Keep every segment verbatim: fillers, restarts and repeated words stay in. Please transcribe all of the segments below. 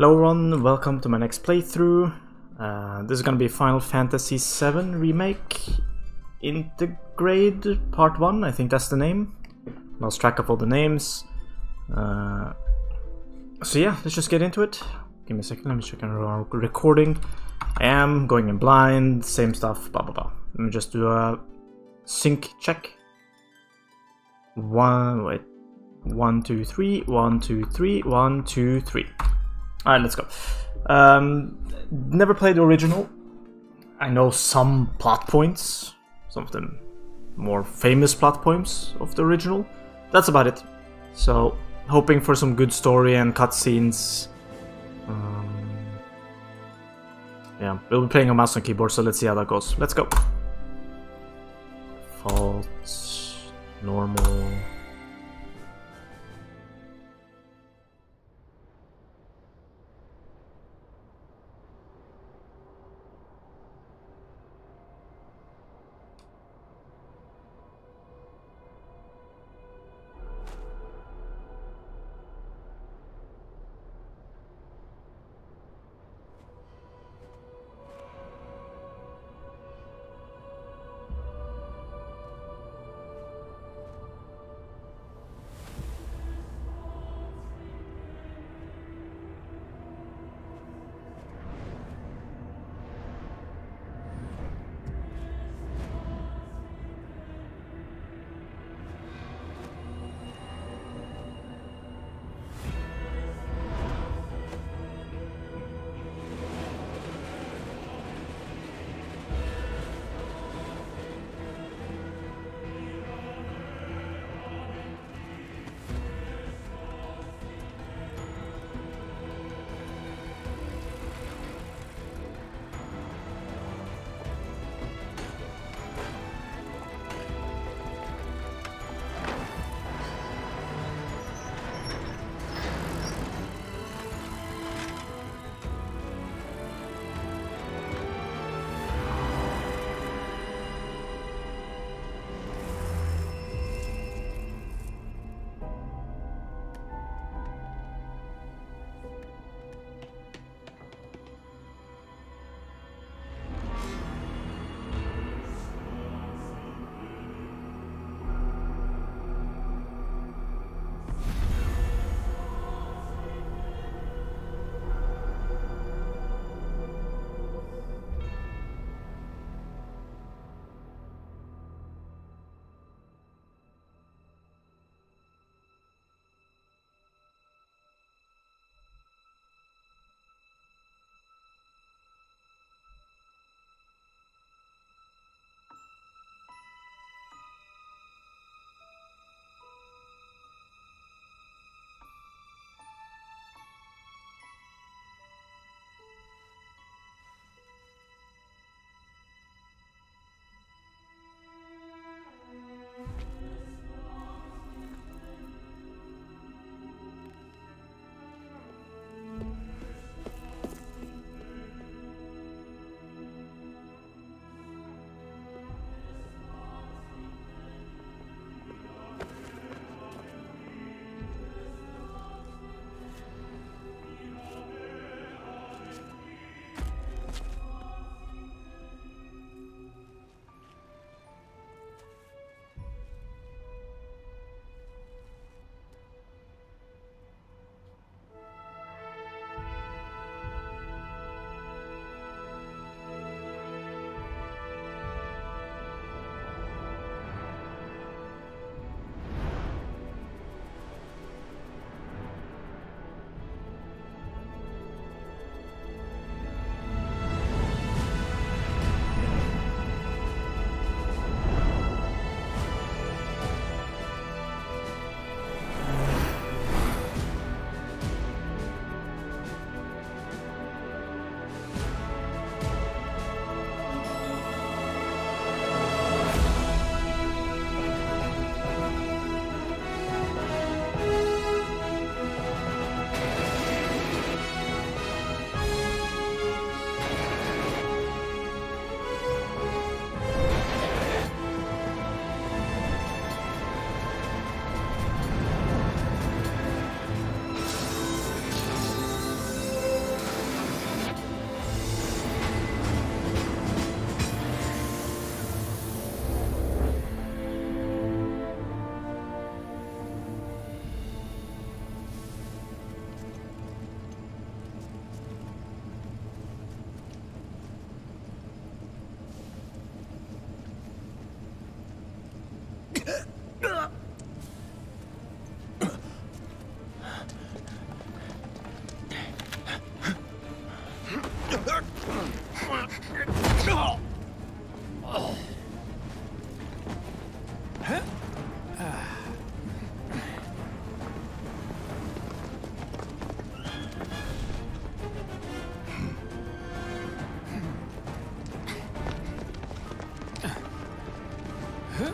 Hello everyone, welcome to my next playthrough. Uh, this is gonna be Final Fantasy seven Remake Intergrade Part one, I think that's the name. I lost track of all the names. Uh, so yeah, let's just get into it. Give me a second, let me check on our recording. I am going in blind, same stuff, blah blah blah. Let me just do a sync check. One, wait. One, two, three, one, two, three, one, two, three. Alright, let's go. Um, never played the original. I know some plot points, some of them more famous plot points of the original. That's about it. So, hoping for some good story and cutscenes. Um, yeah, we'll be playing on mouse and keyboard, so let's see how that goes. Let's go. Default, normal.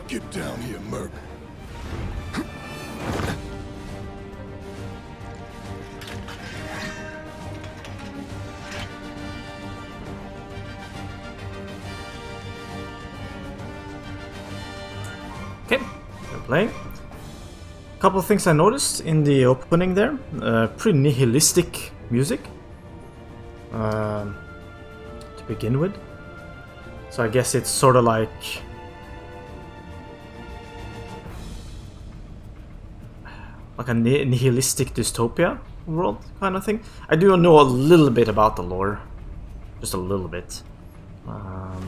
Get down here, Merc. Okay, we're playing. A couple of things I noticed in the opening there. Uh, pretty nihilistic music uh, to begin with. So I guess it's sort of like... like a nihilistic dystopia world kind of thing. I do know a little bit about the lore, just a little bit. Um,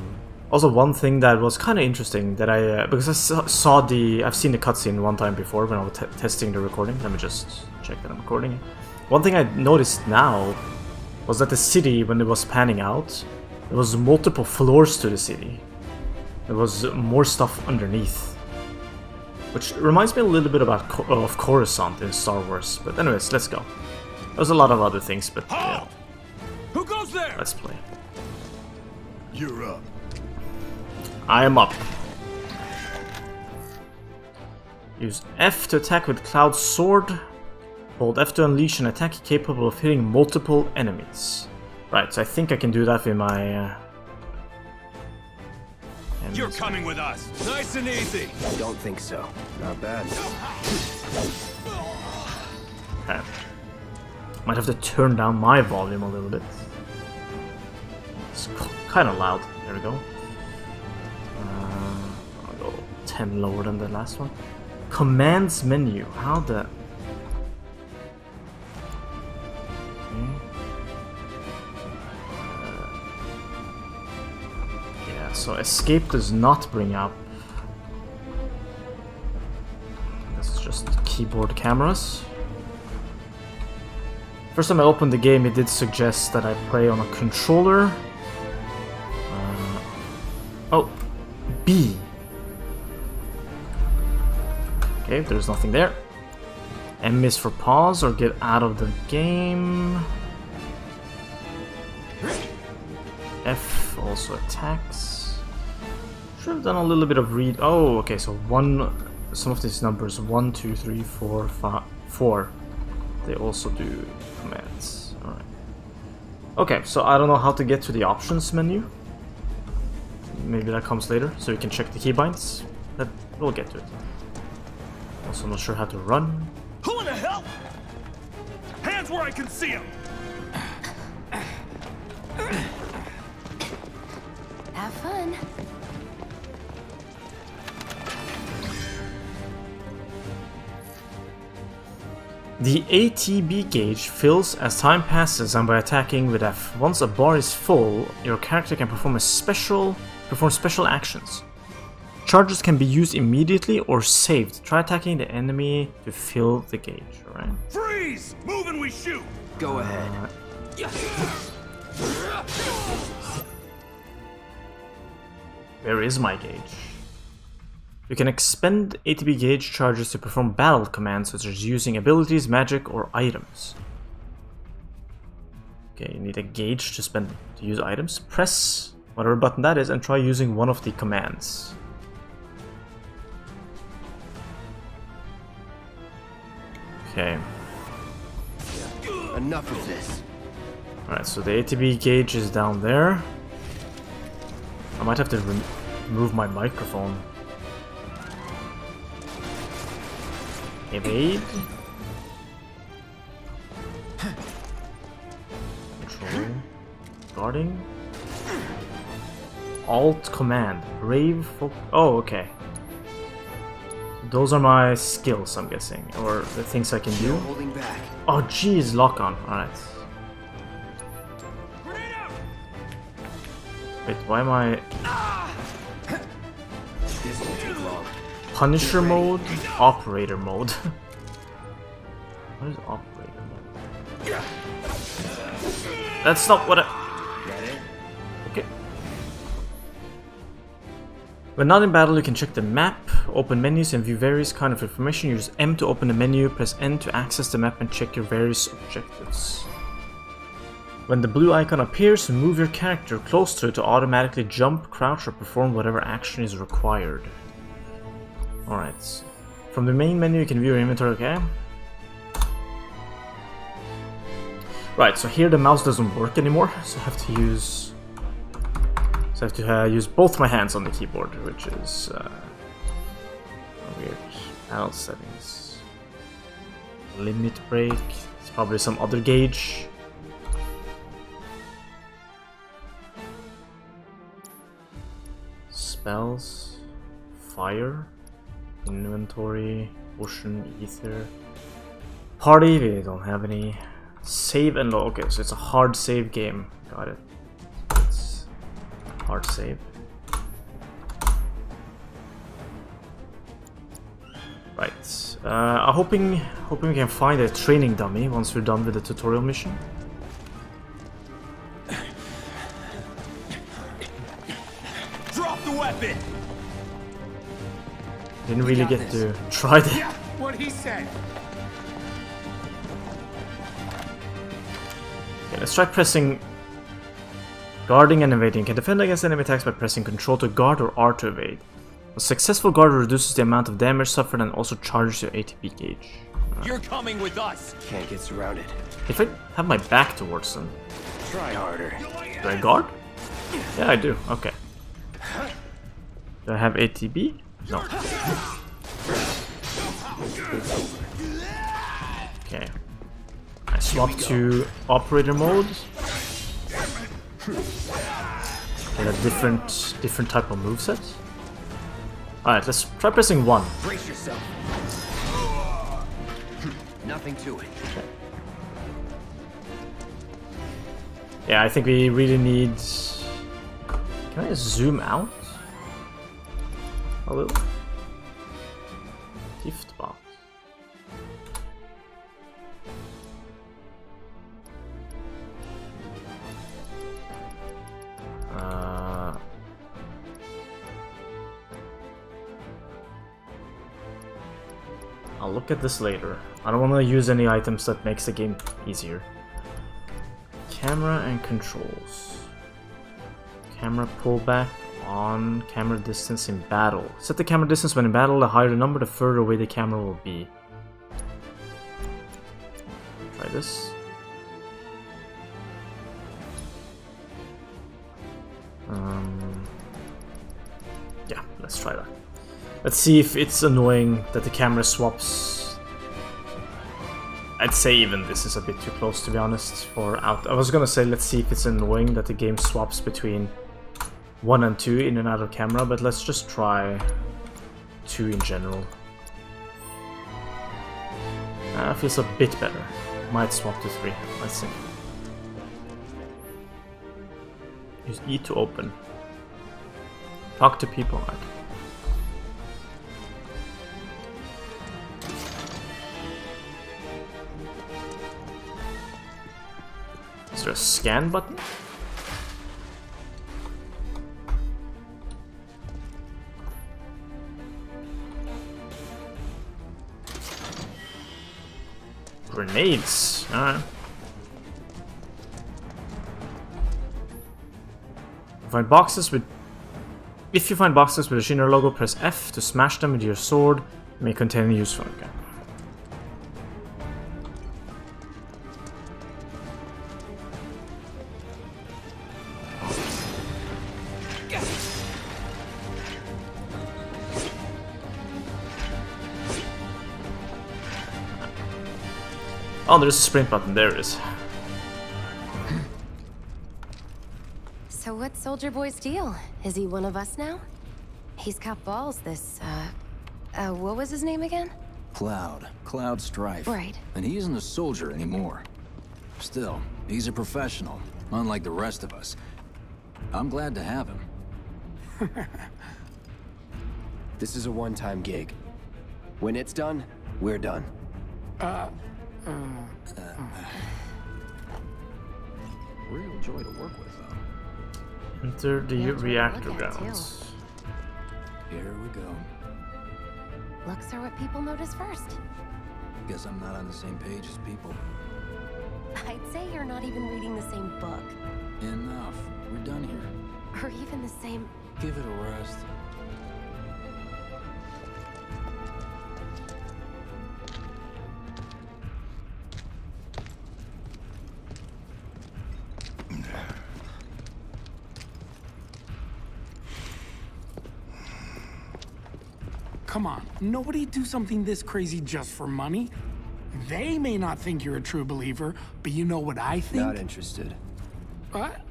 also, one thing that was kind of interesting that I uh, because I saw the I've seen the cutscene one time before when I was t testing the recording. Let me just check that I'm recording it. One thing I noticed now was that the city, when it was panning out, there was multiple floors to the city. There was more stuff underneath. Which reminds me a little bit about Co of Coruscant in Star Wars. But anyways, let's go. There's a lot of other things, but yeah. Who goes there? Let's play. You're up. I am up. Use F to attack with Cloud's sword. Hold F to unleash an attack capable of hitting multiple enemies. Right, so I think I can do that with my... Uh, You're coming with us. Nice and easy. I don't think so. Not bad. Okay. Might have to turn down my volume a little bit. It's kind of loud. There we go. Uh, I'll go ten lower than the last one. Commands menu. How the... So escape does not bring up. This is just keyboard cameras. First time I opened the game, it did suggest that I play on a controller. Uh, oh, B. Okay, there's nothing there. M is for pause or get out of the game. F also attacks. Should have done a little bit of read. Oh, okay, so one, some of these numbers, one, two, three, four, five, four. They also do commands. Alright. Okay, so I don't know how to get to the options menu. Maybe that comes later, so you can check the keybinds. That we'll get to it. Also not sure how to run. Who in the hell? Hands where I can see him! Have fun. The A T B gauge fills as time passes and by attacking with F. Once a bar is full, your character can perform a special perform special actions. Charges can be used immediately or saved. Try attacking the enemy to fill the gauge, alright? Freeze! Move and we shoot! Go ahead. Uh, where is my gauge? You can expend A T B gauge charges to perform battle commands such as using abilities, magic, or items. Okay, you need a gauge to spend to use items. Press whatever button that is and try using one of the commands. Okay. Enough of this. Alright, so the A T B gauge is down there. I might have to rem- remove my microphone. Evade. Control. Guarding. Alt command. Brave. Oh, okay. Those are my skills, I'm guessing, or the things I can do. Oh, jeez, lock on. All right. Wait, why am I? Punisher mode, operator mode. What is operator mode? That's not what I... Okay. When not in battle, you can check the map, open menus and view various kind of information. Use M to open the menu, press N to access the map and check your various objectives. When the blue icon appears, move your character close to it to automatically jump, crouch or perform whatever action is required. Alright. From the main menu you can view your inventory, okay? Right, so here the mouse doesn't work anymore, so I have to use... So I have to uh, use both my hands on the keyboard, which is uh, weird. Panel settings, limit break. It's probably some other gauge. Spells, fire, inventory, ocean, ether, party. We don't have any. Save and load. Okay, so it's a hard save game. Got it. Hard save. Right. Uh, I'm hoping, hoping we can find a training dummy once we're done with the tutorial mission. Drop the weapon. Didn't really get to try that. Yeah, what he said. Okay, let's try pressing. Guarding and evading. You can defend against enemy attacks by pressing control to guard or R to evade. A successful guard reduces the amount of damage suffered and also charges your A T B gauge. Right. You're coming with us. Can't get surrounded. If I have my back towards them. Try harder. Do I guard? Yeah, I do. Okay. Do I have A T B? No. Okay. I swap to operator mode. And a different, different type of moveset. Alright, let's try pressing one. Brace yourself. Nothing to it. Okay. Yeah, I think we really need... Can I zoom out? A little? Gift box. Uh, I'll look at this later. I don't want to use any items that makes the game easier. Camera and controls. Camera pullback on camera distance in battle. Set the camera distance when in battle. The higher the number, the further away the camera will be. Try this. Um, yeah, let's try that. Let's see if it's annoying that the camera swaps. I'd say even this is a bit too close, to be honest, for out. I was gonna say let's see if it's annoying that the game swaps between one and two in and out of camera, but let's just try two in general. Uh, feels a bit better. Might swap to three. Let's see. Use E to open. Talk to people. Is there a scan button? Grenades. Alright. Find boxes with. If you find boxes with a Shinra logo, press F to smash them with your sword. It may contain useful. Okay. Oh, there's a sprint button. There it is. So what's Soldier Boy's deal? Is he one of us now? He's got balls, this, uh, uh, what was his name again? Cloud. Cloud Strife. Right. And he isn't a soldier anymore. Still, he's a professional, unlike the rest of us. I'm glad to have him. This is a one-time gig. When it's done, we're done. Uh, uh, uh, real joy to work with, though. Enter the reactor grounds. Here we go. Looks are what people notice first. Guess I'm not on the same page as people. I'd say you're not even reading the same book. Enough. We're done here. Or even the same... Give it a rest. Come on, nobody do something this crazy just for money. They may not think you're a true believer, but you know what I think? Not interested. What?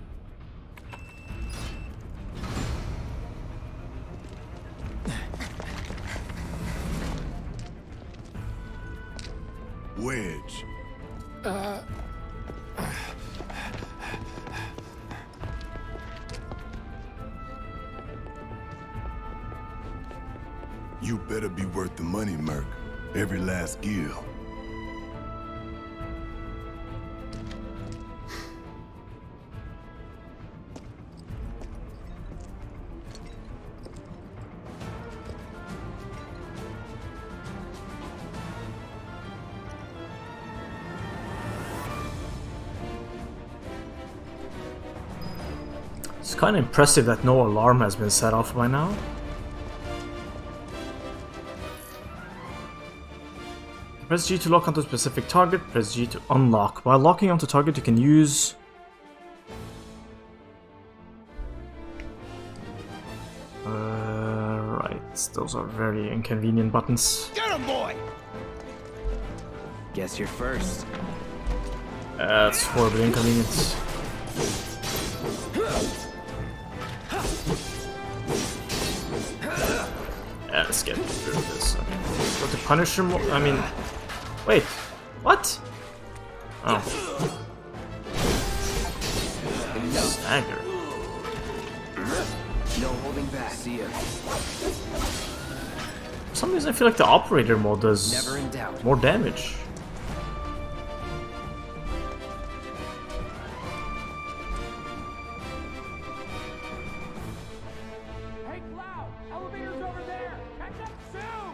Wedge. Uh... You better be worth the money, Merc. Every last gill. It's kind of impressive that no alarm has been set off by now. Press G to lock onto a specific target, press G to unlock. While locking onto target, you can use... Uh, right, those are very inconvenient buttons. Get him, boy! Guess you're first. That's horribly inconvenient. Yeah, let's get rid of this. I mean, what, to punish him? I mean... Wait, what? Oh. Stagger. No holding back. See ya. For some reason, I feel like the operator mode does Never in doubt. more damage. Hey, Cloud! Elevator's over there! Catch up soon!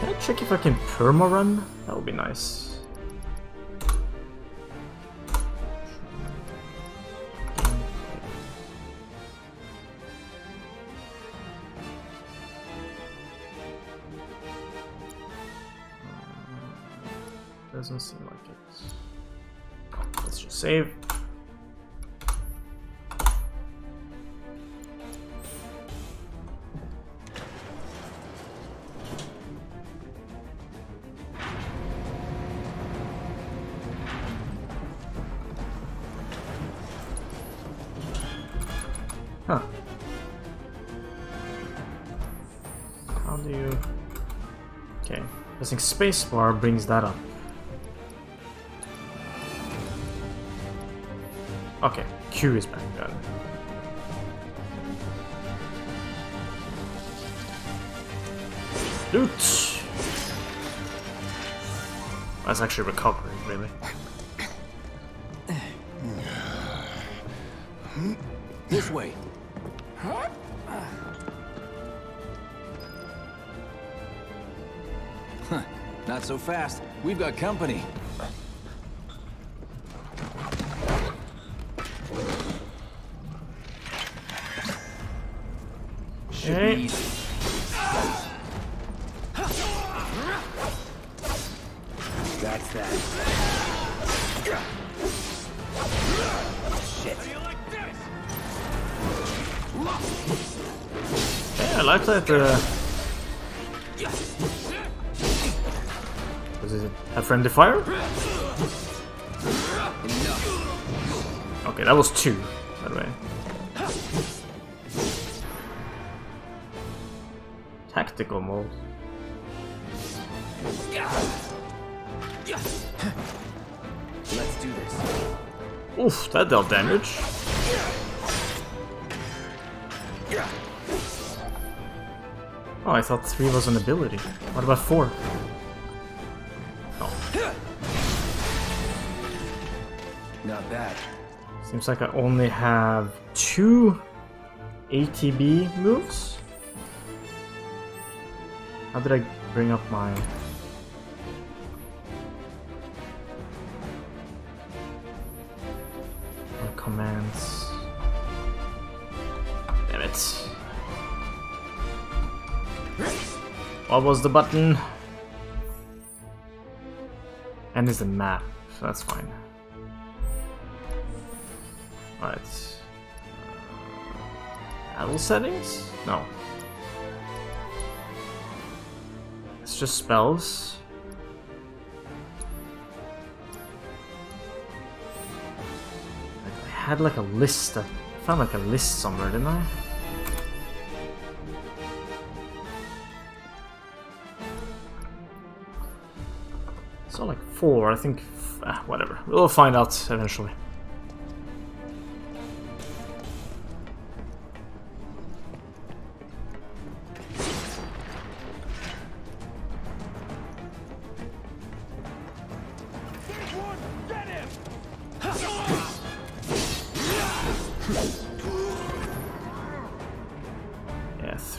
Can I check if I can perma-run? That would be nice. Doesn't seem like it. Let's just save. Huh. How do you... Okay. Pressing spacebar brings that up. Okay, Q is back, got it. Loot! That's actually recovering, really. This way. Huh? Huh. Not so fast. We've got company. Okay. That's that. Shit. Yeah, I like that. Uh... Was it a friendly fire? Okay, that was two, by the way. Tactical mode. Let's do this. Oof, that dealt damage. Oh, I thought three was an ability. What about four? Oh. Not bad. Seems like I only have two A T B moves. How did I bring up my... my commands? Damn it. What was the button? And is the map, so that's fine. Alright. Battle settings? No. It's just spells. I had like a list. I found like a list somewhere, didn't I? So like four, I think. Ah, whatever. We'll find out eventually.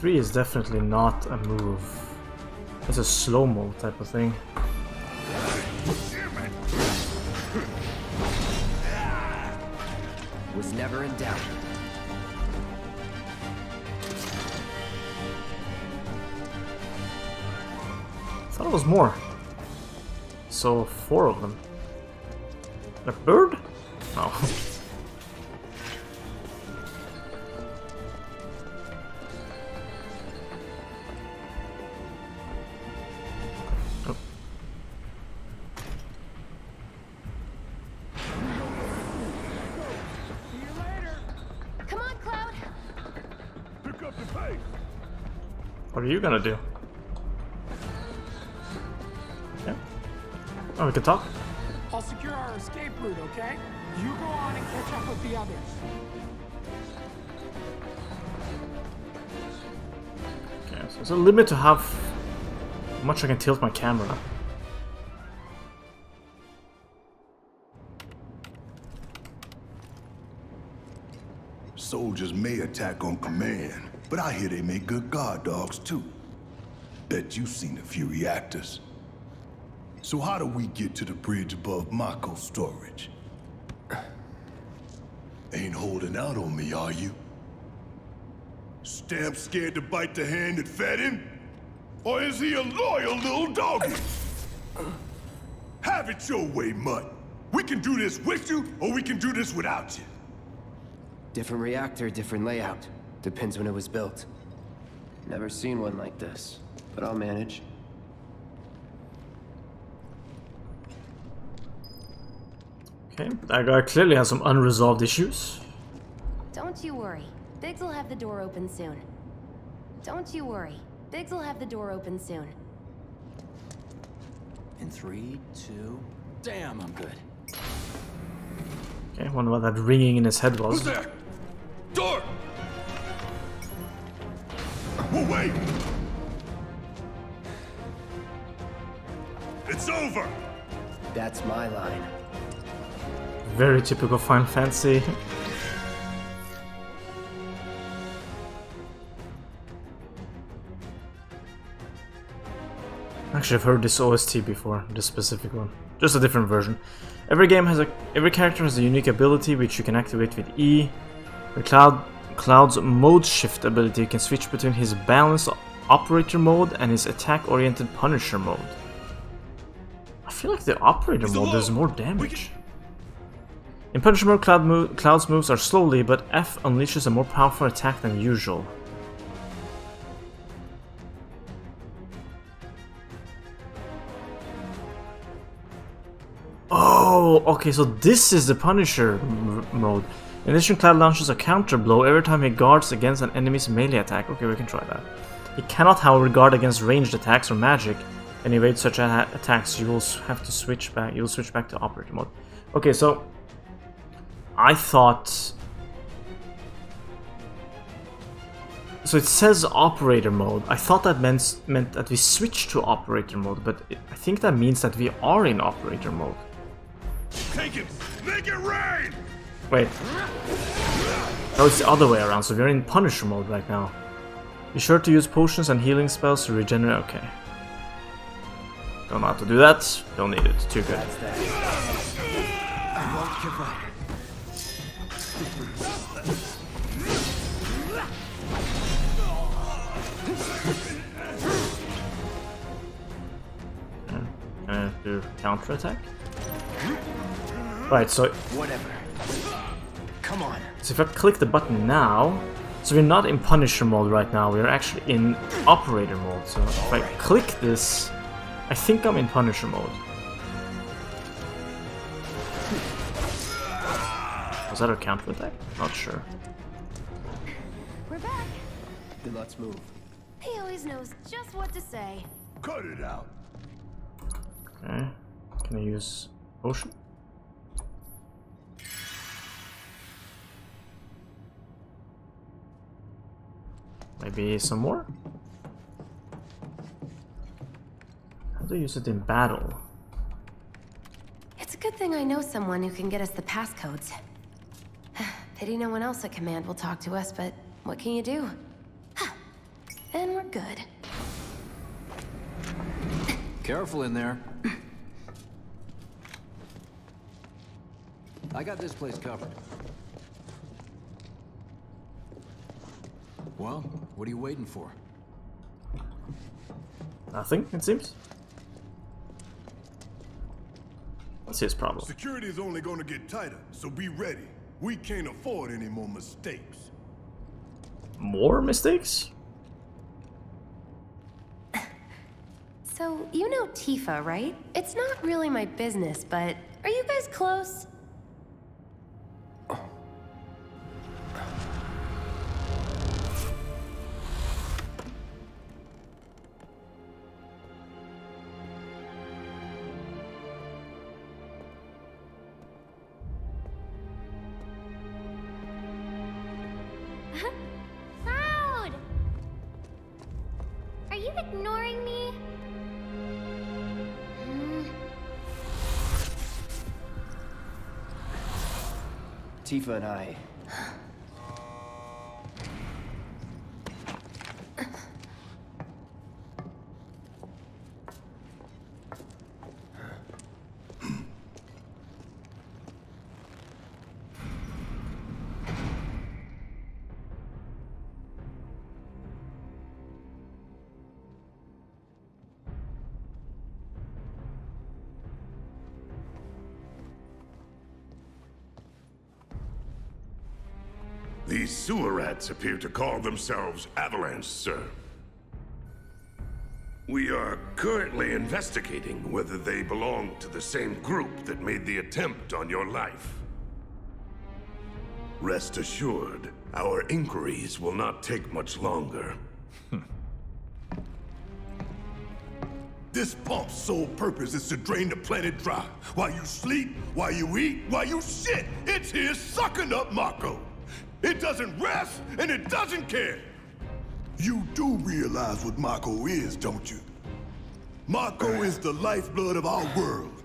Three is definitely not a move. It's a slow-mo type of thing. Was never in doubt. Thought it was more. So four of them. A bird? No. What are you gonna do? Yeah. Oh, we can talk. I'll secure our escape route, okay? You go on and catch up with the others. Okay, so there's a limit to how much I can tilt my camera. Soldiers may attack on command. But I hear they make good guard dogs, too. Bet you've seen a few reactors. So how do we get to the bridge above Mako storage? Ain't holding out on me, are you? Stamp scared to bite the hand that fed him? Or is he a loyal little doggy? Have it your way, mutt. We can do this with you, or we can do this without you. Different reactor, different layout. Depends when it was built. Never seen one like this, but I'll manage. Okay, that guy clearly has some unresolved issues. Don't you worry. Biggs will have the door open soon. Don't you worry. Biggs will have the door open soon. In three, two... Damn, I'm good. Okay, I wonder what that ringing in his head was. Who's there? Door! We'll wait! It's over! That's my line. Very typical Final Fantasy. Actually, I've heard this O S T before, this specific one. Just a different version. Every game has a every character has a unique ability which you can activate with E. The Cloud Cloud's mode shift ability can switch between his balanced operator mode and his attack-oriented punisher mode. I feel like the operator mode does more damage. In punisher mode, Cloud mo Cloud's moves are slowly, but F unleashes a more powerful attack than usual. Oh, okay, so this is the punisher mode. In addition, Cloud launches a counter blow every time he guards against an enemy's melee attack. Okay, we can try that. He cannot, however, guard against ranged attacks or magic. And evade such attacks, you will have to switch back. You will switch back to operator mode. Okay, so I thought. So it says operator mode. I thought that meant meant that we switch to operator mode, but it, I think that means that we are in operator mode. Take it. Make it rain. Wait. No, it's the other way around, so we're in Punisher mode right now. Be sure to use potions and healing spells to regenerate. Okay. Don't know how to do that. Don't need it. Too good. I won't give up. Uh, do counter attack. Right, so whatever. Come on. So if I click the button now, so we're not in Punisher mode right now. We're actually in Operator mode. So if I click this, I think I'm in Punisher mode. Was that a counter attack? Not sure. We're back. Then let's move. He always knows just what to say. Cut it out. Okay, can I use potion? Maybe some more? How do I use it in battle? It's a good thing I know someone who can get us the passcodes. Pity no one else at command will talk to us, but what can you do? And we're good. Careful in there. I got this place covered. Well, what are you waiting for? Nothing, it seems. What's his problem? Security is only going to get tighter, so be ready. We can't afford any more mistakes. More mistakes? So, you know Tifa, right? It's not really my business, but are you guys close? Cloud! Are you ignoring me? Tifa and I. These sewer rats appear to call themselves Avalanche, sir. We are currently investigating whether they belong to the same group that made the attempt on your life. Rest assured, our inquiries will not take much longer. This pump's sole purpose is to drain the planet dry. While you sleep, while you eat, while you shit, it's here sucking up Mako. It doesn't rest, and it doesn't care! You do realize what Mako is, don't you? Mako is the lifeblood of our world.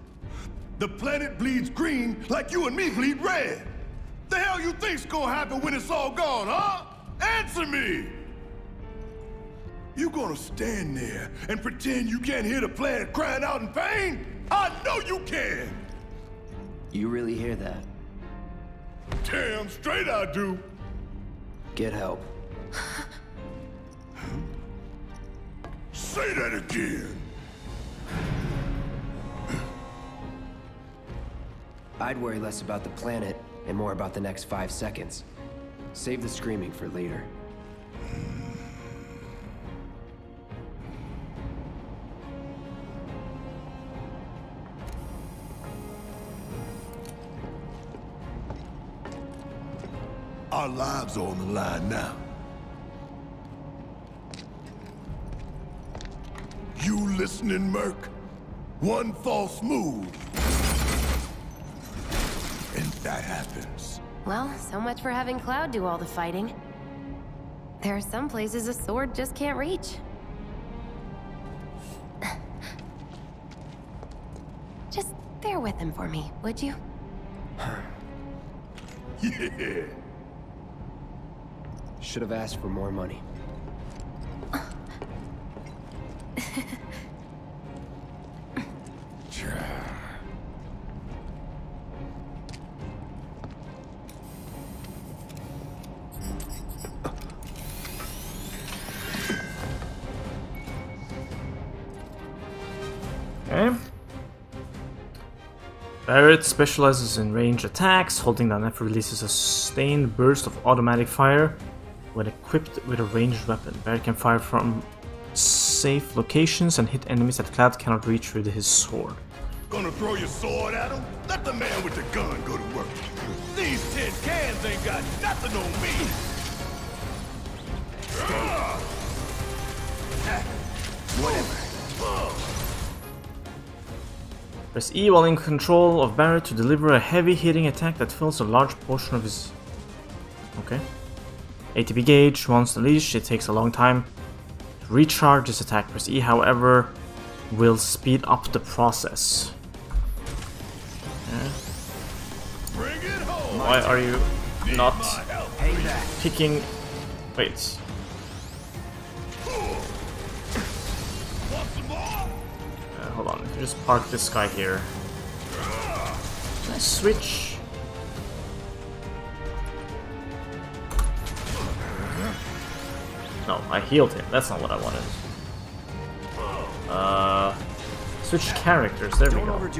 The planet bleeds green like you and me bleed red. The hell you think's gonna happen when it's all gone, huh? Answer me! You gonna stand there and pretend you can't hear the planet crying out in pain? I know you can! You really hear that? Damn straight I do! Get help. Say that again! I'd worry less about the planet and more about the next five seconds. Save the screaming for later. Our lives are on the line now. You listening, Merc? One false move. And that happens. Well, so much for having Cloud do all the fighting. There are some places a sword just can't reach. Just bear with him for me, would you? Yeah. Should have asked for more money. Barret specializes in range attacks. Holding down F releases a sustained burst of automatic fire when equipped with a ranged weapon. Barret can fire from safe locations and hit enemies that Cloud cannot reach with his sword. Gonna throw your sword at him? Let the man with the gun go to work. These tin cans ain't got nothing on me. Whatever. Press E while in control of Barret to deliver a heavy hitting attack that fills a large portion of his... Okay. A T B gauge. Once unleashed, it takes a long time to recharge this attack. Press E, however, will speed up the process. Yeah. Bring it home. Why are you not picking... Wait. Hold on, if you just park this guy here. Can I switch? No, I healed him. That's not what I wanted. Uh, switch characters. There we go.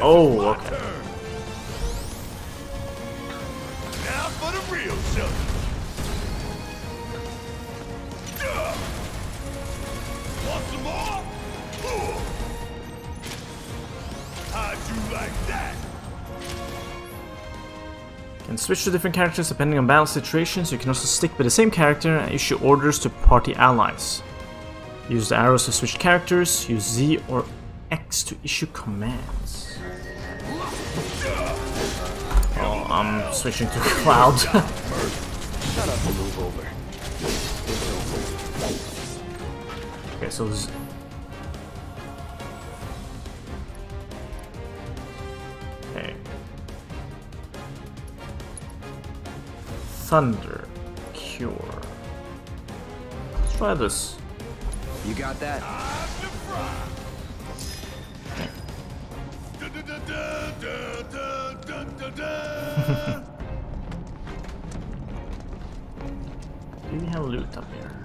Oh, okay. Now for the real show. Want some more? How'd you like that? You can switch to different characters depending on battle situations. You can also stick with the same character and issue orders to party allies. Use the arrows to switch characters. Use Z or X to issue commands. Oh, I'm switching to Cloud. Shut up and move over. Okay, so Z. Thunder Cure. Let's try this. You got that? Do we have loot up here?